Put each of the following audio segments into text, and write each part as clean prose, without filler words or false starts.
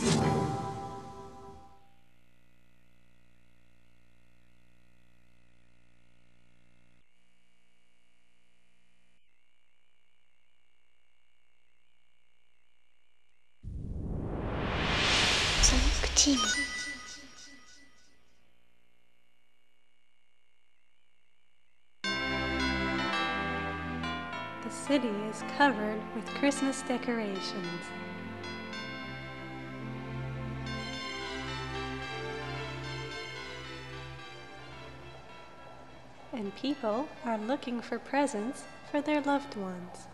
The city is covered with Christmas decorations. And people are looking for presents for their loved ones.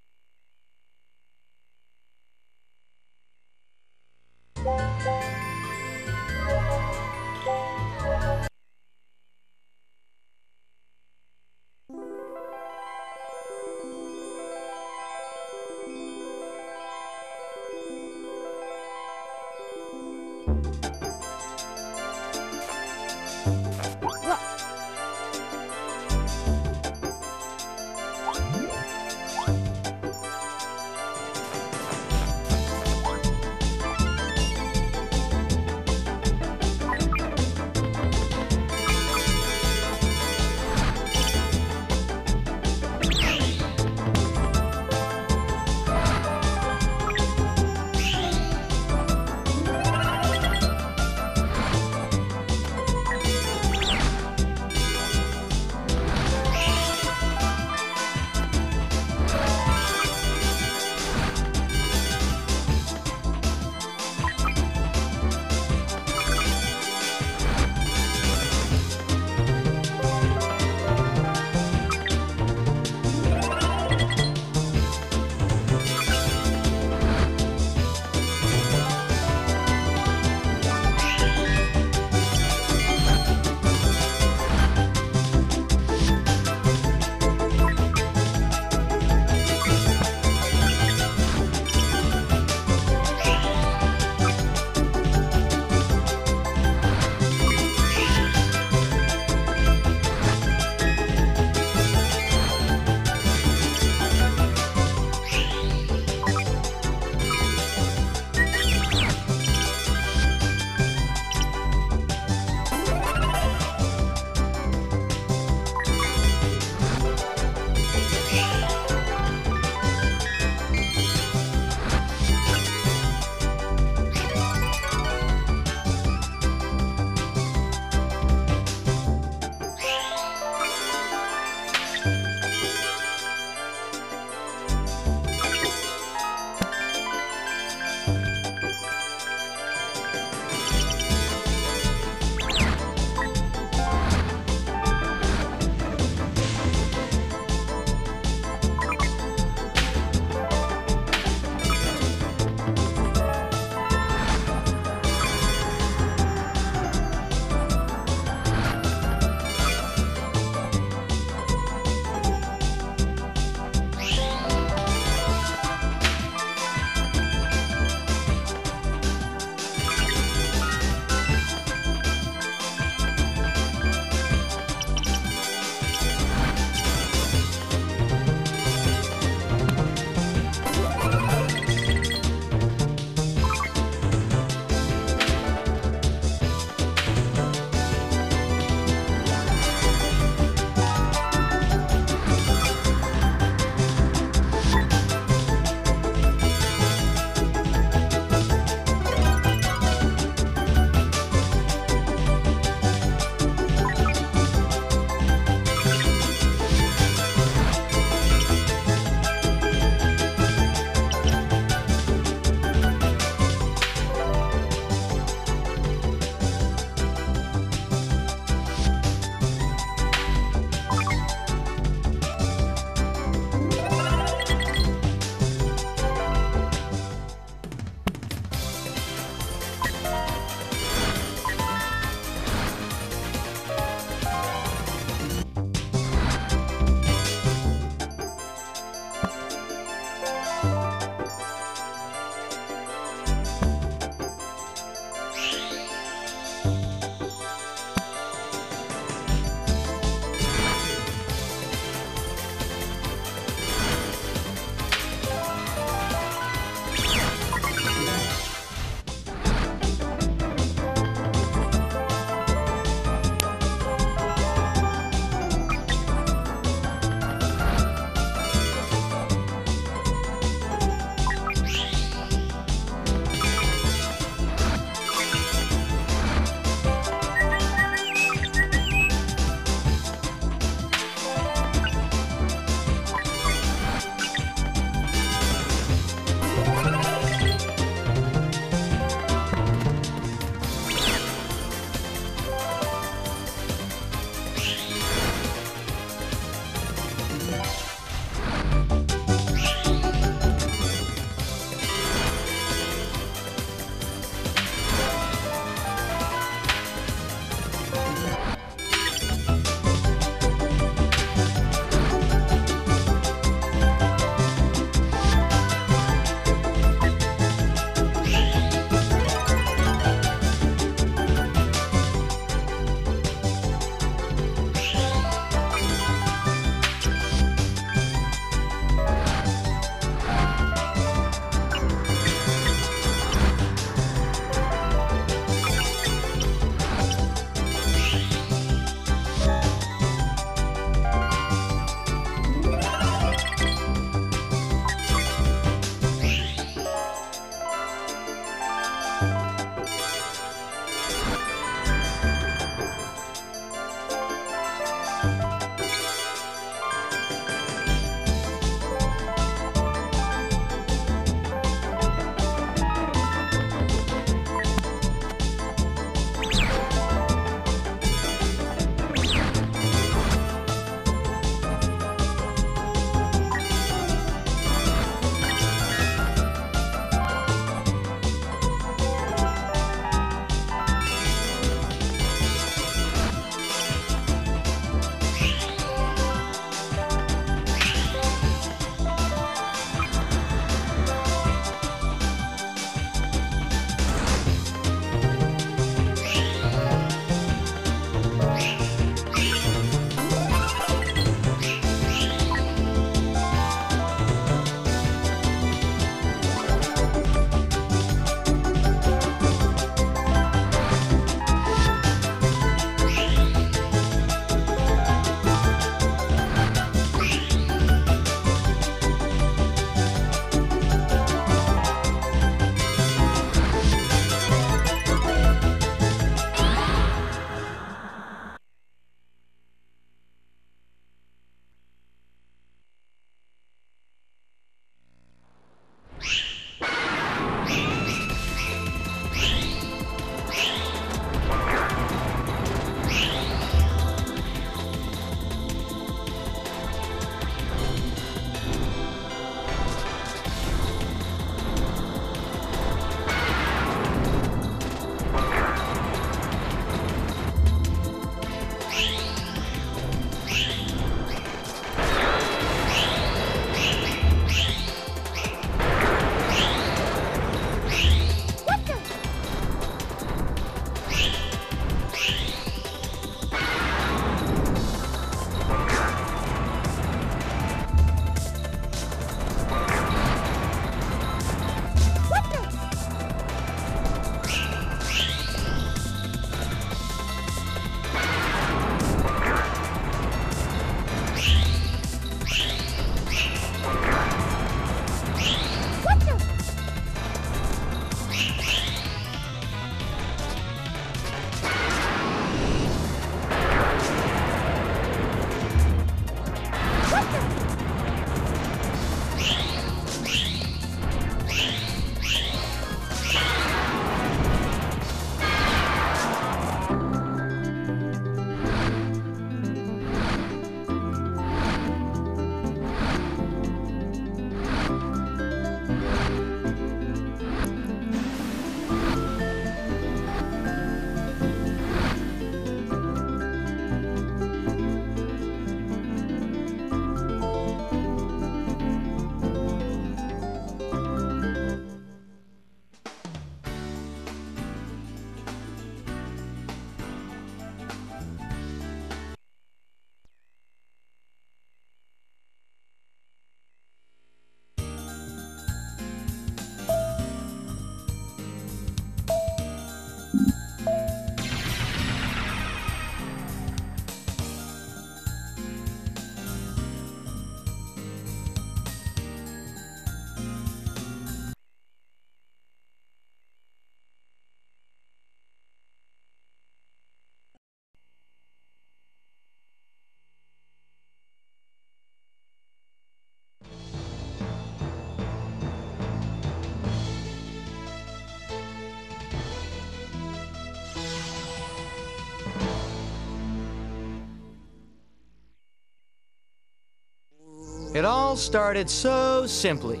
It all started so simply.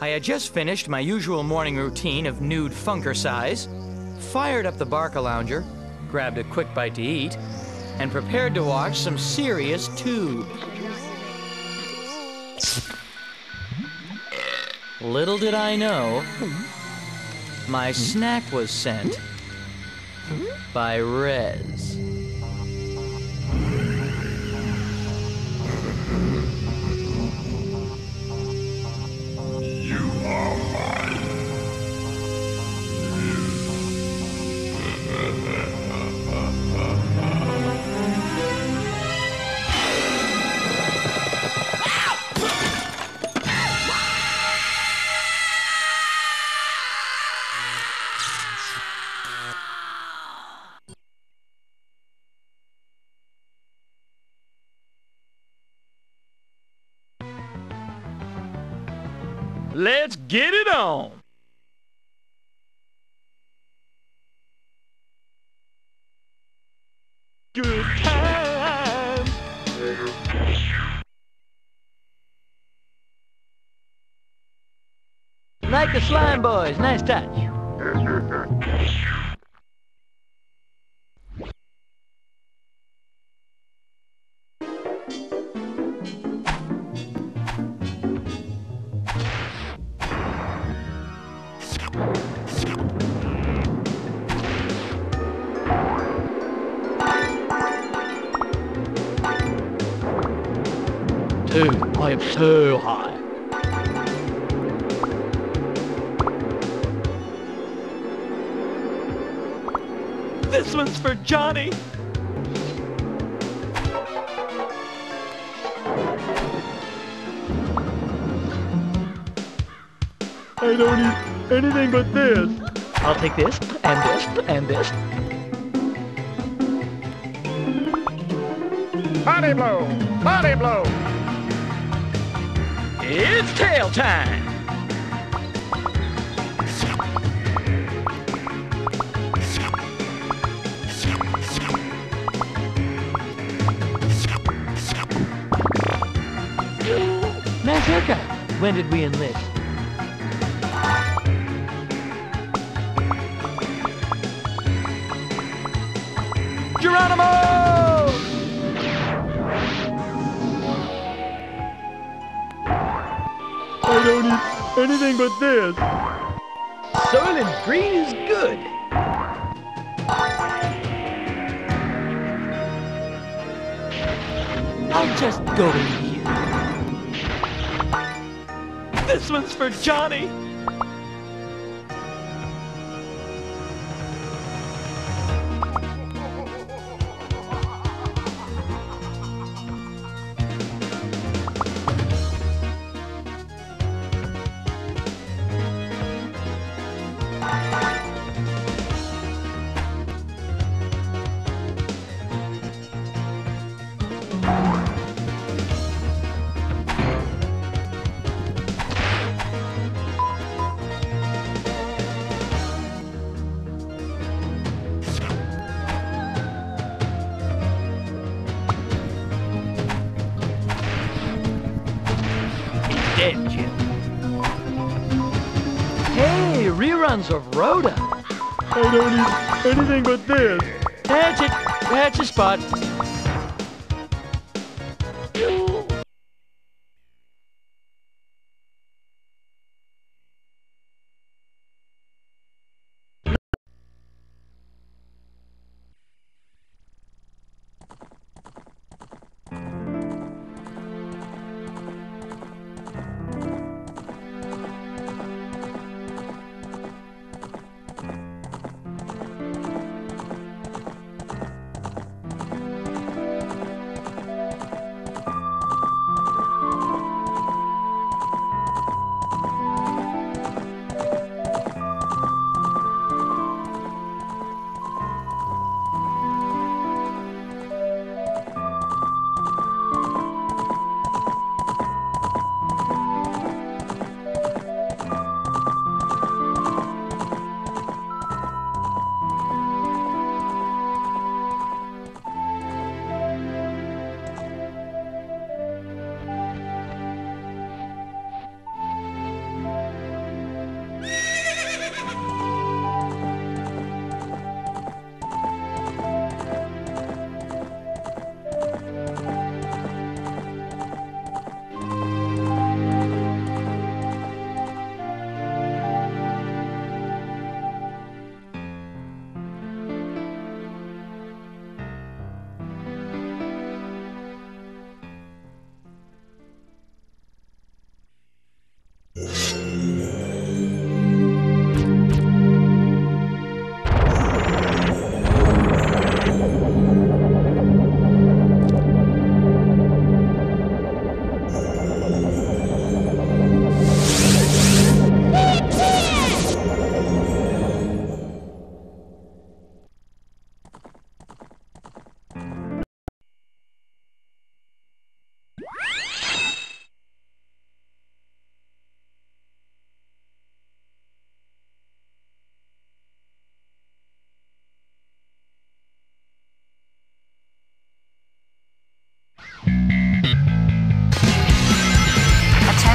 I had just finished my usual morning routine of nude funkercise, fired up the Barca lounger, grabbed a quick bite to eat, and prepared to watch some serious tube. Little did I know, my snack was sent by Rez. You are mine. Let's get it on! Good time! Like the Slime Boys, nice touch. I am so high. This one's for Johnny. I don't need anything but this. I'll take this, and this, and this. Body blow! Body blow! It's tail time! Nice haircut! When did we enlist? Geronimo! I don't need anything but this. Soylent Green is good. I'll just go in here. This one's for Johnny. Hey, reruns of Rhoda. I don't need anything but this. That's it. That's your spot.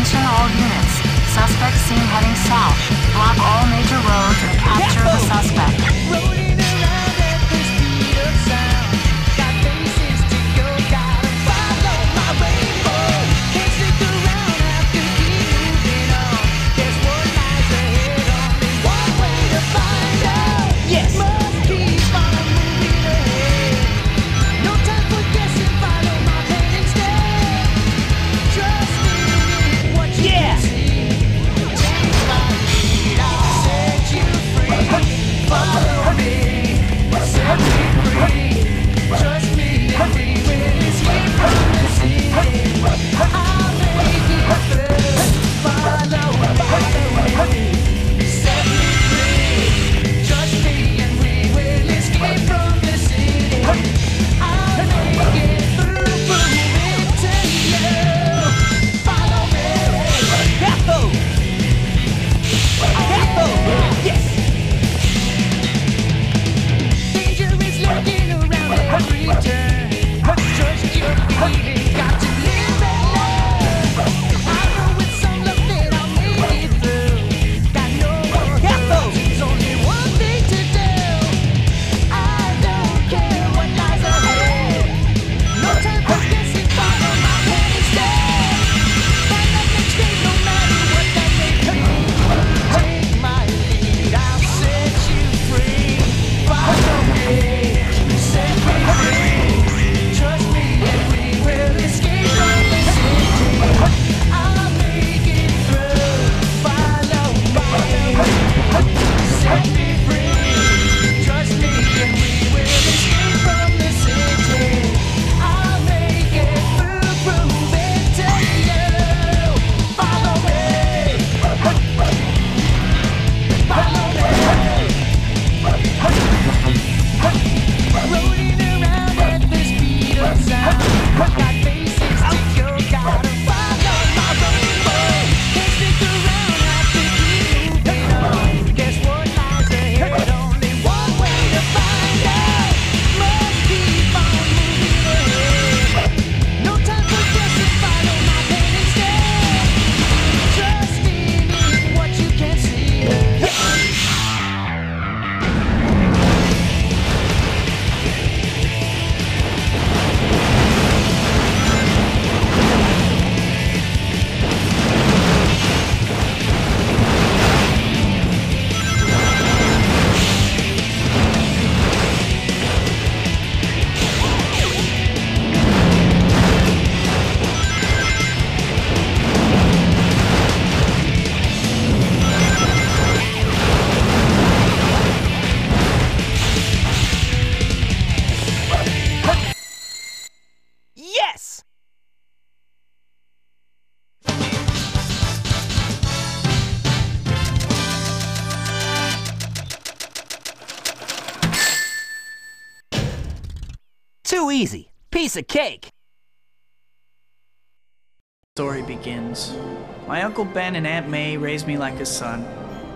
Attention all units. Suspect seen heading south. Block all major roads and capture the suspect. Rolling around at the speed of sound. Got faces to go, gotta follow my rainbow. Can't stick around, have to keep moving on. There's what lies ahead, only one way to find out. Yes! Must keep on moving ahead. No time for guessing, follow my head instead. Trust in what you can see. Follow me, set me free. Trust me, and we will escape from the sea. I'll make it first. Follow me, set me free. Trust me, and we will escape from the sea. I'll make it through from here to you. Follow me. Gafo! Gafo! Yes! Every turn, trust your feeling, got to live and learn. I know with some luck that I'll make it through. Got no more options, only one thing to do. I don't care what lies ahead. No time for guessing, follow my head instead. Find out next day, no matter what that may be. Take my lead, I'll set you free. Follow me. Set me free, trust me, and we will escape from the city. I'll make it through, prove it to you. Follow me, follow me. Rolling around at the speed of sound. Got faces to go, gotta follow my rainbow. Can't stick around, have to keep moving on. Easy. Piece of cake. Story begins. My Uncle Ben and Aunt May raised me like a son.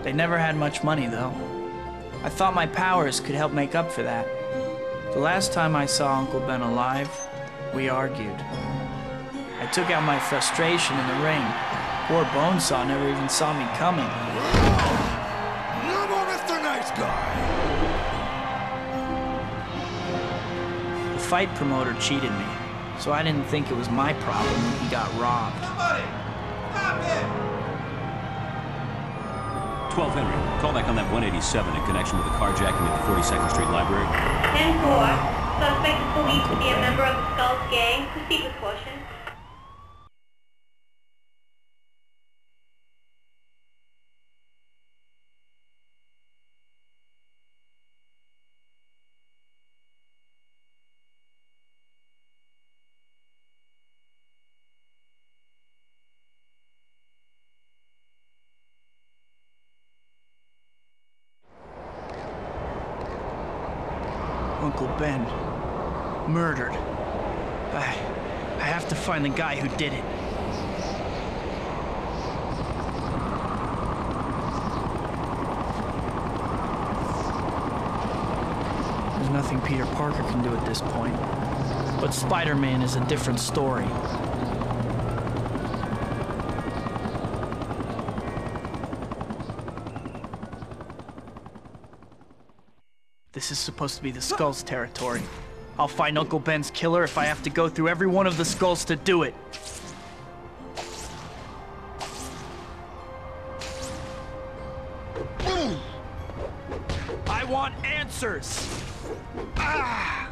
They never had much money though. I thought my powers could help make up for that. The last time I saw Uncle Ben alive, we argued. I took out my frustration in the ring. Poor Bonesaw never even saw me coming. Come on, Mr. Nice Guy! The fight promoter cheated me, so I didn't think it was my problem when he got robbed. Somebody! Stop it! 12 Henry, call back on that 187 in connection with the carjacking at the 42nd Street Library. 10-4, suspect is believed to be a member of the Skulls gang. Proceed with caution. Ben, murdered. I have to find the guy who did it. There's nothing Peter Parker can do at this point, but Spider-Man is a different story. This is supposed to be the Skulls' territory. I'll find Uncle Ben's killer if I have to go through every one of the Skulls to do it. I want answers! Ah!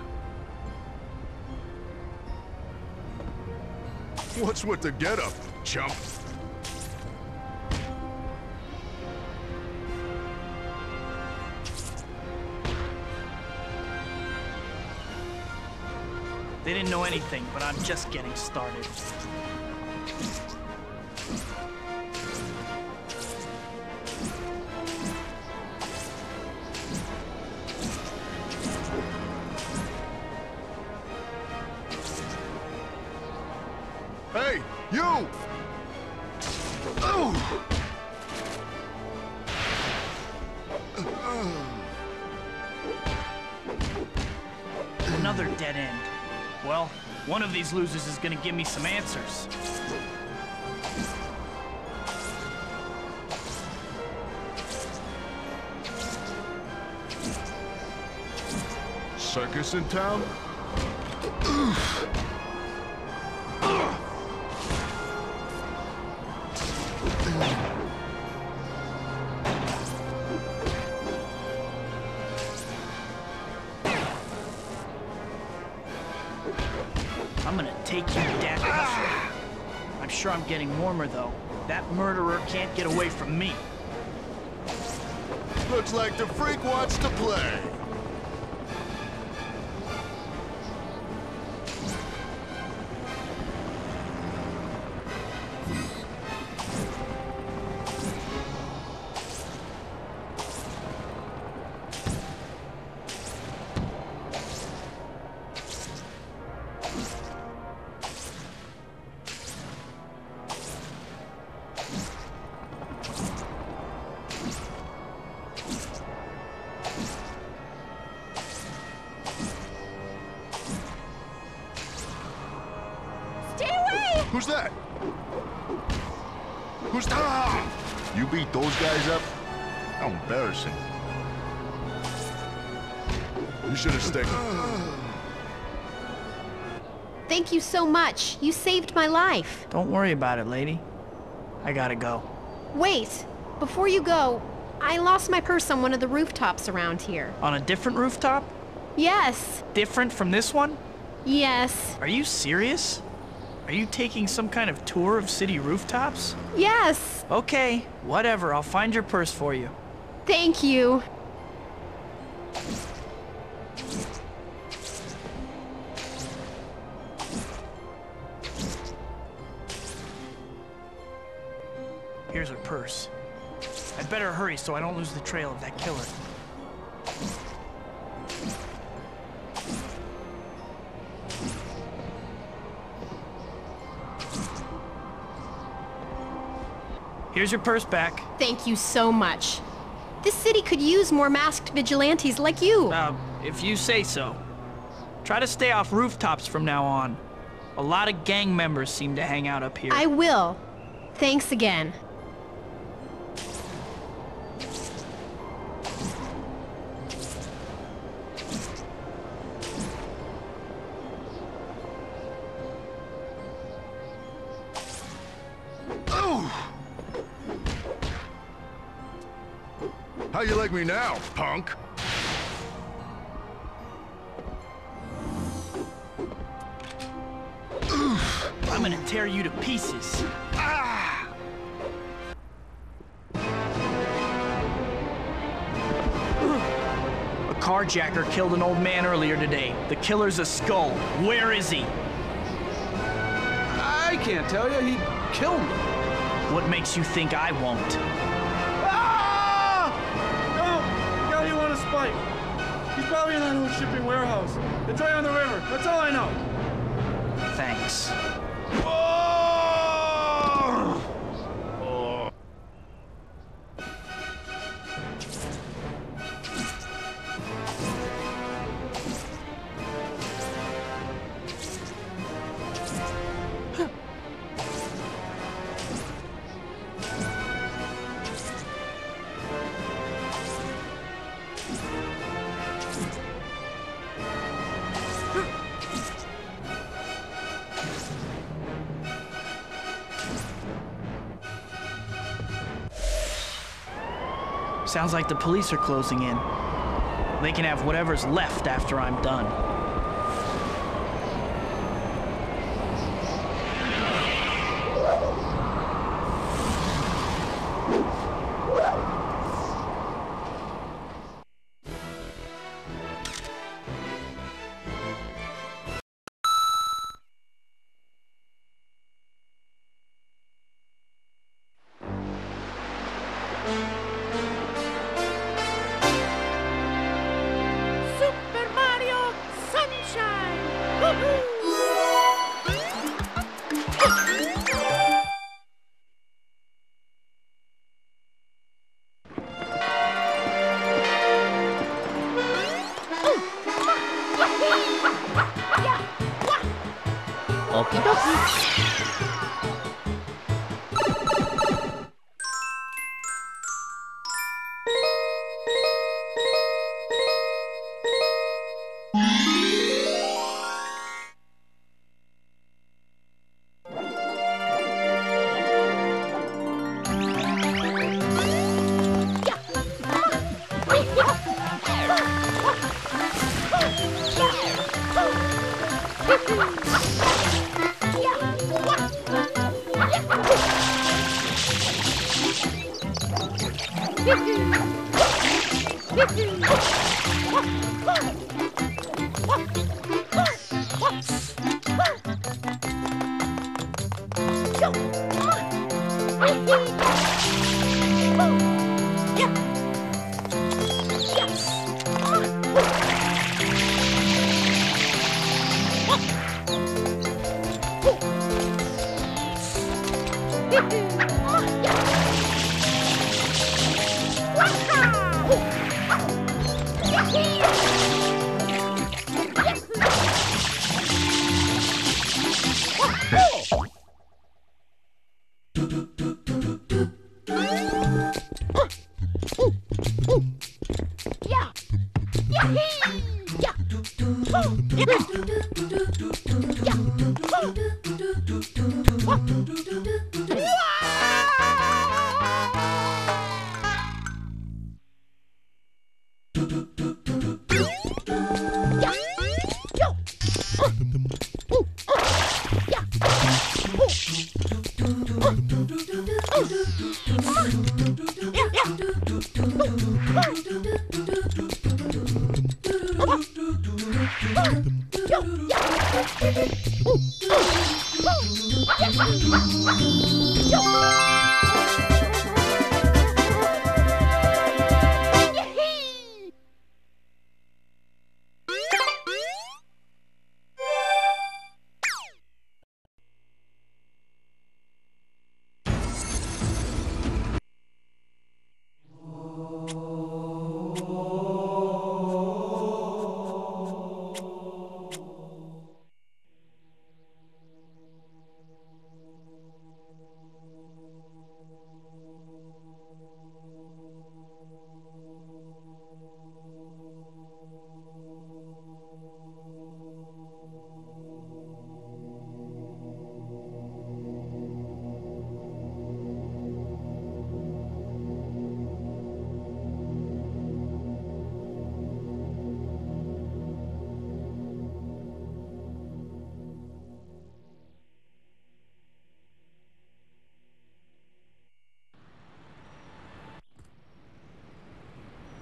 What's with the getup, chump? They didn't know anything, but I'm just getting started. Hey, you! Another dead end. Well, one of these losers is gonna give me some answers. Circus in town? I'm getting warmer, though. That murderer can't get away from me. Looks like the freak wants to play. Who's that? Who's that? Ah! You beat those guys up? How embarrassing. You should have stayed. Thank you so much. You saved my life. Don't worry about it, lady. I gotta go. Wait. Before you go, I lost my purse on one of the rooftops around here. On a different rooftop? Yes. Different from this one? Yes. Are you serious? Are you taking some kind of tour of city rooftops? Yes! Okay, whatever, I'll find your purse for you. Thank you. Here's her purse. I'd better hurry so I don't lose the trail of that killer. Here's your purse back. Thank you so much. This city could use more masked vigilantes like you. If you say so. Try to stay off rooftops from now on. A lot of gang members seem to hang out up here. I will. Thanks again. How you like me now, punk? I'm gonna tear you to pieces. Ah! A carjacker killed an old man earlier today. The killer's a skull. Where is he? I can't tell you. He killed me. What makes you think I won't? Spike. He's probably in that old shipping warehouse. It's right on the river. That's all I know. Thanks. Oh! Oh. Sounds like the police are closing in. They can have whatever's left after I'm done.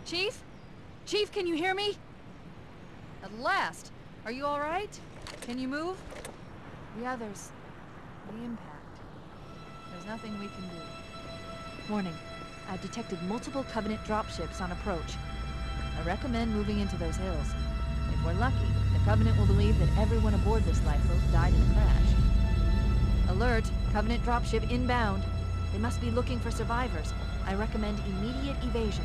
Chief? Chief, can you hear me? At last! Are you all right? Can you move? Yeah, there's the impact. There's nothing we can do. Warning. I've detected multiple Covenant dropships on approach. I recommend moving into those hills. If we're lucky, the Covenant will believe that everyone aboard this lifeboat died in the crash. Alert! Covenant dropship inbound. They must be looking for survivors. I recommend immediate evasion.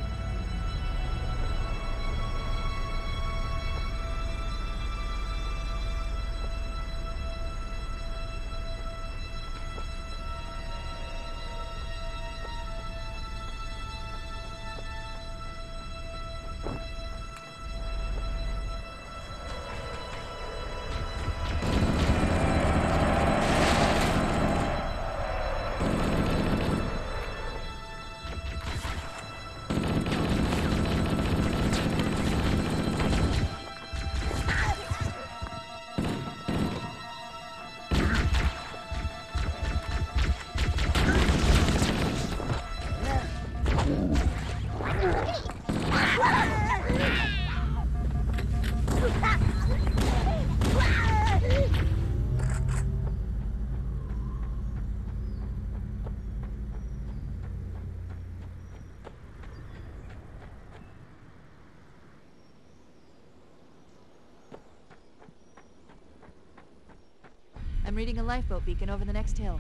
I'm reading a lifeboat beacon over the next hill.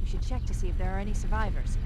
We should check to see if there are any survivors.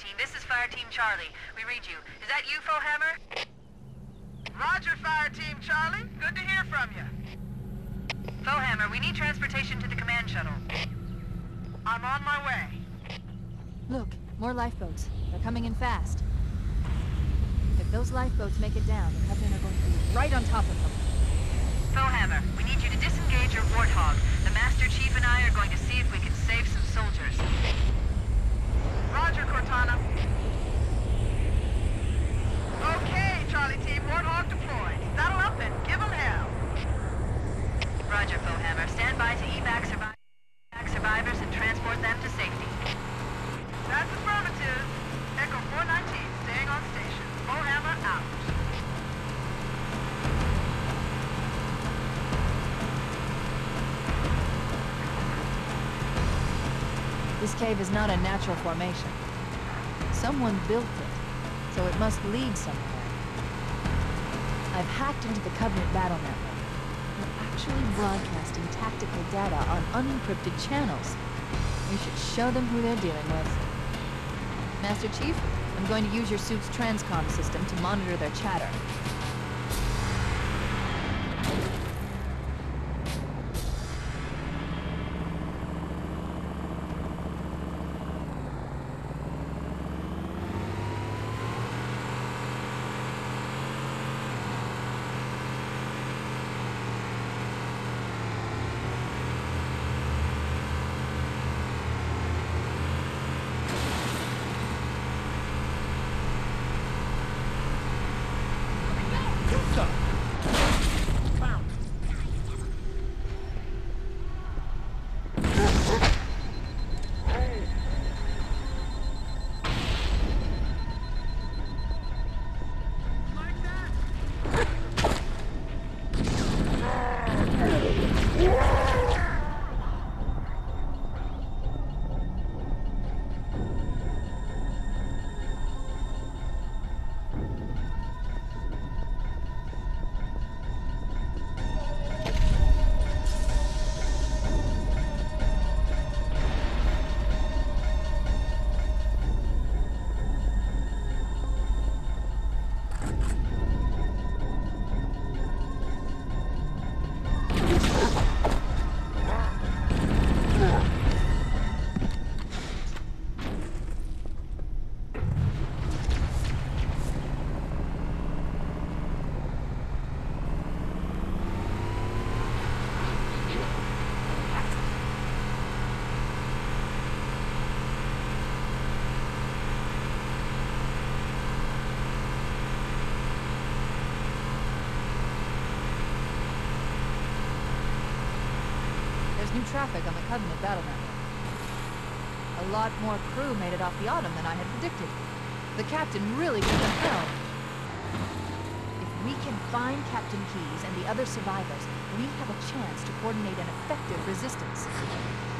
19. This is Fire Team Charlie. We read you. Is that you, Foehammer? Roger, Fire Team Charlie. Good to hear from you. Foehammer, we need transportation to the command shuttle. I'm on my way. Look, more lifeboats. They're coming in fast. If those lifeboats make it down, the Covenant are going to be right on top of them. Foehammer, we need you to disengage your Warthog. The Master Chief and I are going to see if we can save some soldiers. Roger, Cortana. Okay, Charlie Team, Warthog deployed. Saddle up and give them hell. Roger, Foehammer. Stand by to evac survivors and transport them to safety. That's affirmative. Echo 419, staying on station. Foehammer out. This cave is not a natural formation. Someone built it, so it must lead somewhere. I've hacked into the Covenant battle network. They're actually broadcasting tactical data on unencrypted channels. We should show them who they're dealing with. Master Chief, I'm going to use your suit's transcom system to monitor their chatter. Traffic on the Covenant battle network. A lot more crew made it off the Autumn than I had predicted. The captain really took the helm. If we can find Captain Keys and the other survivors, we have a chance to coordinate an effective resistance.